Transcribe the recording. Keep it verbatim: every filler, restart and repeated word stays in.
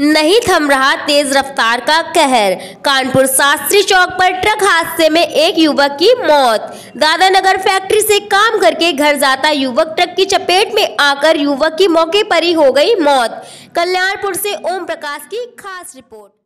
नहीं थम रहा तेज रफ्तार का कहर। कानपुर शास्त्री चौक पर ट्रक हादसे में एक युवक की मौत। दादा नगर फैक्ट्री से काम करके घर जाता युवक ट्रक की चपेट में आकर युवक की मौके पर ही हो गई मौत। कल्याणपुर से ओम प्रकाश की खास रिपोर्ट।